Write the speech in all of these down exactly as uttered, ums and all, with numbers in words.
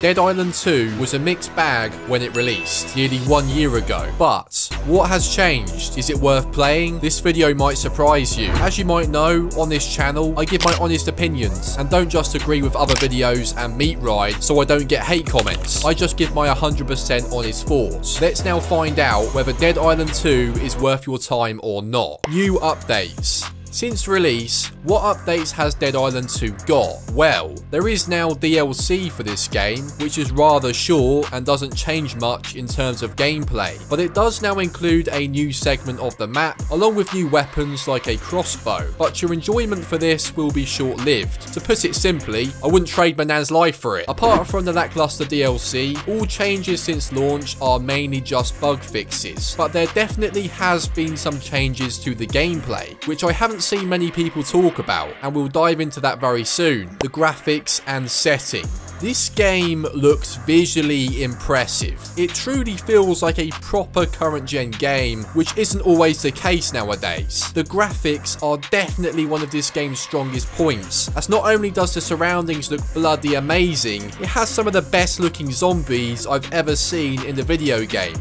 Dead Island two was a mixed bag when it released, nearly one year ago, but what has changed? Is it worth playing? This video might surprise you. As you might know, on this channel, I give my honest opinions and don't just agree with other videos and meat ride so I don't get hate comments. I just give my one hundred percent honest thoughts. Let's now find out whether Dead Island two is worth your time or not. New updates. Since release, what updates has Dead Island two got? Well, there is now D L C for this game, which is rather short and doesn't change much in terms of gameplay, but it does now include a new segment of the map, along with new weapons like a crossbow, but your enjoyment for this will be short-lived. To put it simply, I wouldn't trade my nan's life for it. Apart from the lackluster D L C, all changes since launch are mainly just bug fixes, but there definitely has been some changes to the gameplay, which I haven't see many people talk about, and we'll dive into that very soon. The graphics and setting. This game looks visually impressive. It truly feels like a proper current-gen game, which isn't always the case nowadays. The graphics are definitely one of this game's strongest points, as not only does the surroundings look bloody amazing, it has some of the best-looking zombies I've ever seen in the video game.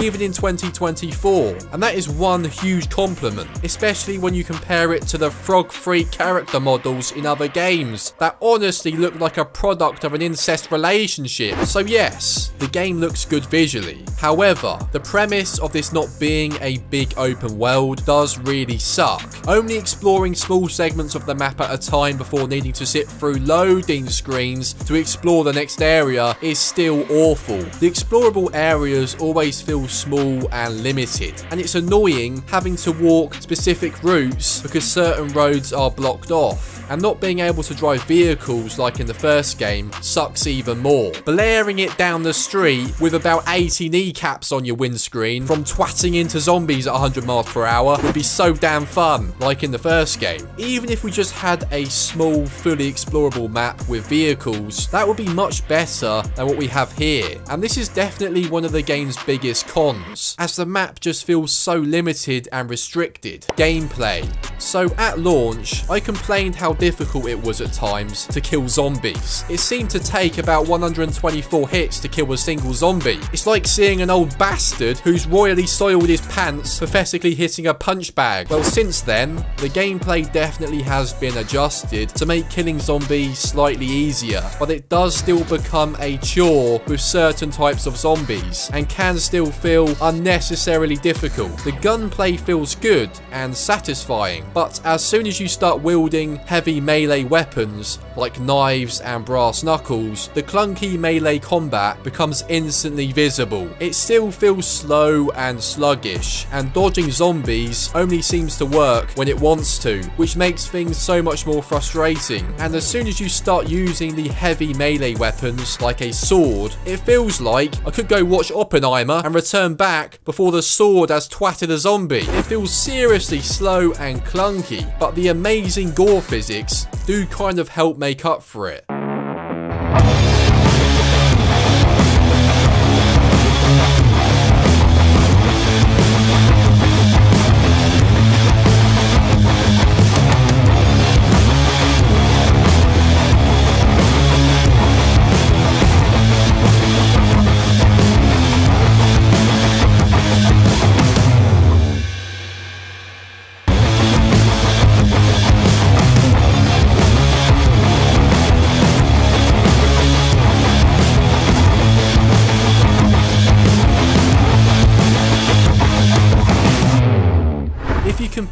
Even in twenty twenty-four, and that is one huge compliment, especially when you compare it to the frog-free character models in other games that honestly look like a product of an incest relationship. So yes, the game looks good visually. However, the premise of this not being a big open world does really suck. Only exploring small segments of the map at a time before needing to sit through loading screens to explore the next area is still awful. The explorable areas always feel small and limited, and it's annoying having to walk specific routes because certain roads are blocked off, and not being able to drive vehicles like in the first game sucks even more. Blaring it down the street with about eighty kneecaps on your windscreen from twatting into zombies at one hundred miles per hour would be so damn fun, like in the first game. Even if we just had a small, fully explorable map with vehicles, that would be much better than what we have here, and this is definitely one of the game's biggest cons, as the map just feels so limited and restricted. Gameplay. So at launch, I complained how difficult it was at times to kill zombies. It seemed to take about one hundred twenty-four hits to kill a single zombie. It's like seeing an old bastard who's royally soiled his pants pathetically hitting a punch bag. Well, since then, the gameplay definitely has been adjusted to make killing zombies slightly easier, but it does still become a chore with certain types of zombies and can still feel unnecessarily difficult. The gunplay feels good and satisfying, but as soon as you start wielding heavy melee weapons like knives and brass knuckles, the clunky melee combat becomes instantly visible. It still feels slow and sluggish, and dodging zombies only seems to work when it wants to, which makes things so much more frustrating. And as soon as you start using the heavy melee weapons like a sword, it feels like I could go watch Oppenheimer and return back before the sword has twatted a zombie. It feels seriously slow and clunky, but the amazing gore physics do kind of help make up for it.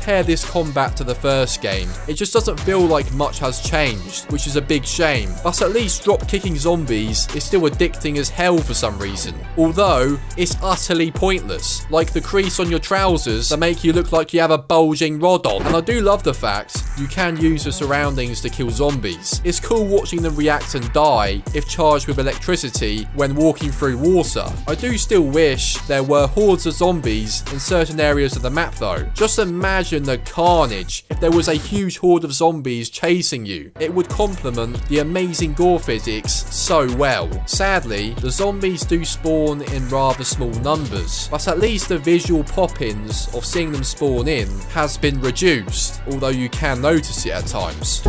Compare this combat to the first game, it just doesn't feel like much has changed, which is a big shame, but at least drop kicking zombies is still addicting as hell for some reason, although it's utterly pointless, like the crease on your trousers that make you look like you have a bulging rod on. And I do love the fact you can use the surroundings to kill zombies. It's cool watching them react and die if charged with electricity when walking through water. I do still wish there were hordes of zombies in certain areas of the map though. Just a mad Imagine the carnage if there was a huge horde of zombies chasing you. It would complement the amazing gore physics so well. Sadly, the zombies do spawn in rather small numbers, but at least the visual pop-ins of seeing them spawn in has been reduced, although you can notice it at times.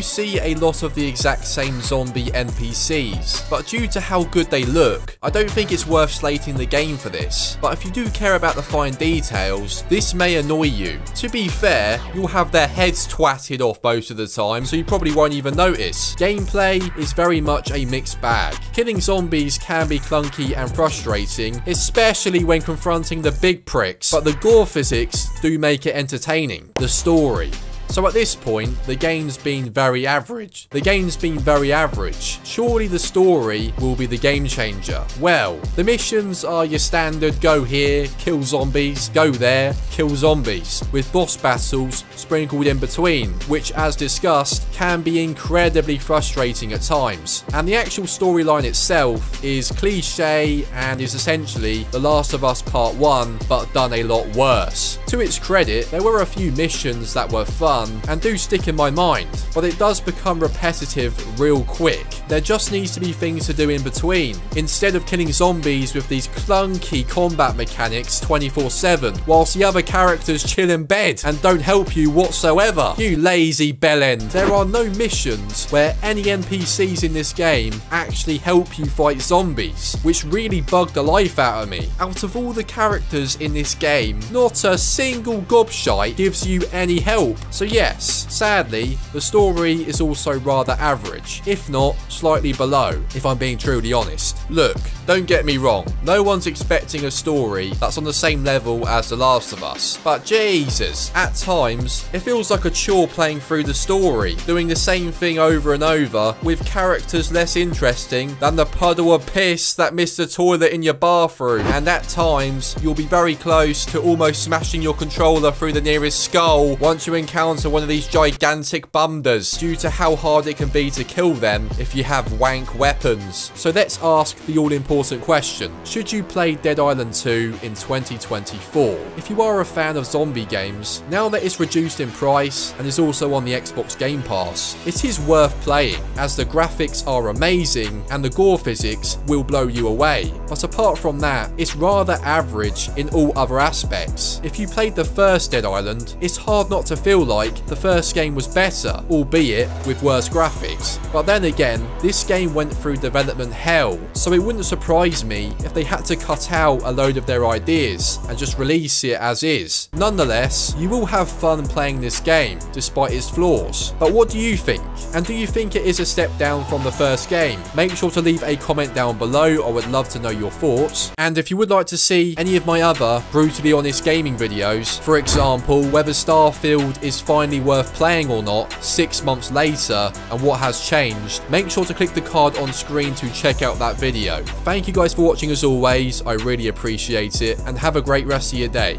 you see a lot of the exact same zombie N P Cs, but due to how good they look, I don't think it's worth slating the game for this, but if you do care about the fine details, this may annoy you. To be fair, you'll have their heads twatted off most of the time, so you probably won't even notice. Gameplay is very much a mixed bag. Killing zombies can be clunky and frustrating, especially when confronting the big pricks, but the gore physics do make it entertaining. The story. So at this point, the game's been very average. The game's been very average. Surely the story will be the game changer. Well, the missions are your standard go here, kill zombies, go there, kill zombies, with boss battles sprinkled in between, which as discussed, can be incredibly frustrating at times. And the actual storyline itself is cliche and is essentially The Last of Us Part one, but done a lot worse. To its credit, there were a few missions that were fun, and do stick in my mind, but it does become repetitive real quick. There just needs to be things to do in between. Instead of killing zombies with these clunky combat mechanics twenty-four seven, whilst the other characters chill in bed and don't help you whatsoever. You lazy bellend. There are no missions where any N P Cs in this game actually help you fight zombies, which really bugged the life out of me. Out of all the characters in this game, not a single gobshite gives you any help. So yes, sadly, the story is also rather average, if not slightly below, if I'm being truly honest. Look, don't get me wrong, no one's expecting a story that's on the same level as The Last of Us, but Jesus, at times, it feels like a chore playing through the story, doing the same thing over and over, with characters less interesting than the puddle of piss that missed the toilet in your bathroom, and at times, you'll be very close to almost smashing your controller through the nearest skull once you encounter one of these gigantic bunders due to how hard it can be to kill them if you have wank weapons. So let's ask the all-important question. Should you play Dead Island two in twenty twenty-four? If you are a fan of zombie games, now that it's reduced in price and is also on the Xbox Game Pass, it is worth playing as the graphics are amazing and the gore physics will blow you away. But apart from that, it's rather average in all other aspects. If you played the first Dead Island, it's hard not to feel like like the first game was better, albeit with worse graphics. But then again, this game went through development hell, so it wouldn't surprise me if they had to cut out a load of their ideas and just release it as is. Nonetheless, you will have fun playing this game, despite its flaws. But what do you think? And do you think it is a step down from the first game? Make sure to leave a comment down below, I would love to know your thoughts. And if you would like to see any of my other brutally honest gaming videos, for example, whether Starfield is finally worth playing or not six months later and what has changed, make sure to click the card on screen to check out that video. Thank you guys for watching as always, I really appreciate it, and have a great rest of your day.